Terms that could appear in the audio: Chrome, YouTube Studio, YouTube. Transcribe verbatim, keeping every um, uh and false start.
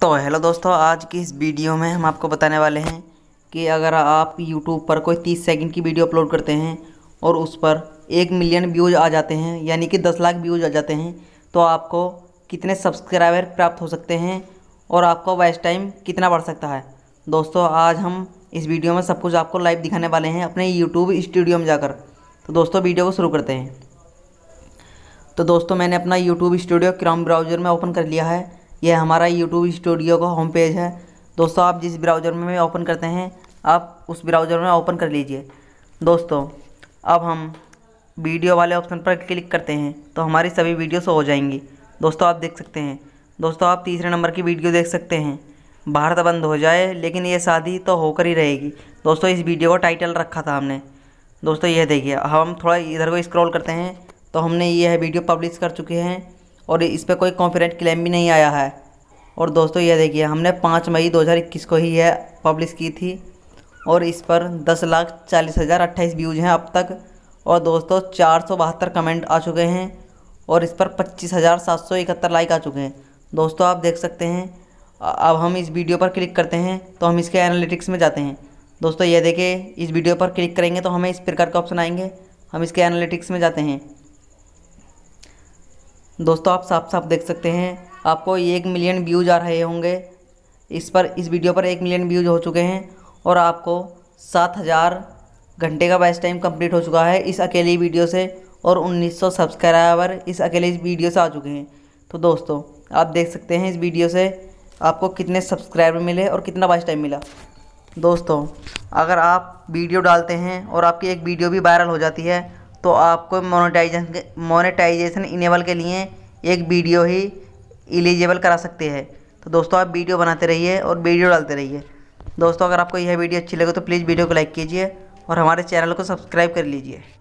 तो हेलो दोस्तों, आज की इस वीडियो में हम आपको बताने वाले हैं कि अगर आप YouTube पर कोई तीस सेकंड की वीडियो अपलोड करते हैं और उस पर एक मिलियन व्यूज़ आ जाते हैं, यानी कि दस लाख व्यूज़ आ जाते हैं, तो आपको कितने सब्सक्राइबर प्राप्त हो सकते हैं और आपको वॉच टाइम कितना बढ़ सकता है। दोस्तों आज हम इस वीडियो में सब कुछ आपको लाइव दिखाने वाले हैं अपने यूट्यूब स्टूडियो में जाकर। तो दोस्तों वीडियो को शुरू करते हैं। तो दोस्तों मैंने अपना यूट्यूब स्टूडियो क्रोम ब्राउज़र में ओपन कर लिया है। यह हमारा यूट्यूब स्टूडियो का होम पेज है। दोस्तों आप जिस ब्राउज़र में ओपन करते हैं आप उस ब्राउज़र में ओपन कर लीजिए। दोस्तों अब हम वीडियो वाले ऑप्शन पर क्लिक करते हैं तो हमारी सभी वीडियो शो हो जाएंगी। दोस्तों आप देख सकते हैं। दोस्तों आप तीसरे नंबर की वीडियो देख सकते हैं, भारत बंद हो जाए लेकिन ये शादी तो होकर ही रहेगी। दोस्तों इस वीडियो का टाइटल रखा था हमने। दोस्तों यह देखिए, हम थोड़ा इधर को स्क्रॉल करते हैं तो हमने यह वीडियो पब्लिश कर चुके हैं और इस पर कोई कॉपीराइट क्लेम भी नहीं आया है। और दोस्तों यह देखिए, हमने पाँच मई दो हज़ार इक्कीस को ही यह पब्लिश की थी और इस पर दस लाख चालीस हज़ार अट्ठाईस व्यूज़ हैं अब तक। और दोस्तों चार सौ बहत्तर कमेंट आ चुके हैं और इस पर पच्चीस हज़ार सात सौ इकहत्तर लाइक आ चुके हैं। दोस्तों आप देख सकते हैं। अब हम इस वीडियो पर क्लिक करते हैं तो हम इसके एनालिटिक्स में जाते हैं। दोस्तों यह देखिए, इस वीडियो पर क्लिक करेंगे तो हमें इस प्रकार के ऑप्शन आएंगे। हम इसके एनालिटिक्स में जाते हैं। दोस्तों आप साफ साफ देख सकते हैं, आपको एक मिलियन व्यूज़ आ रहे होंगे इस पर। इस वीडियो पर एक मिलियन व्यूज़ हो चुके हैं और आपको सात हज़ार घंटे का वॉच टाइम कंप्लीट हो चुका है इस अकेली वीडियो से और उन्नीस सौ सब्सक्राइबर इस अकेले वीडियो से आ चुके हैं। तो दोस्तों आप देख सकते हैं इस वीडियो से आपको कितने सब्सक्राइबर मिले और कितना वॉच टाइम मिला। दोस्तों अगर आप वीडियो डालते हैं और आपकी एक वीडियो भी वायरल हो जाती है तो आपको मोनेटाइजेशन मोनेटाइजेशन इनेबल के लिए एक वीडियो ही एलिजिबल करा सकती है। तो दोस्तों आप वीडियो बनाते रहिए और वीडियो डालते रहिए। दोस्तों अगर आपको यह वीडियो अच्छी लगे तो प्लीज़ वीडियो को लाइक कीजिए और हमारे चैनल को सब्सक्राइब कर लीजिए।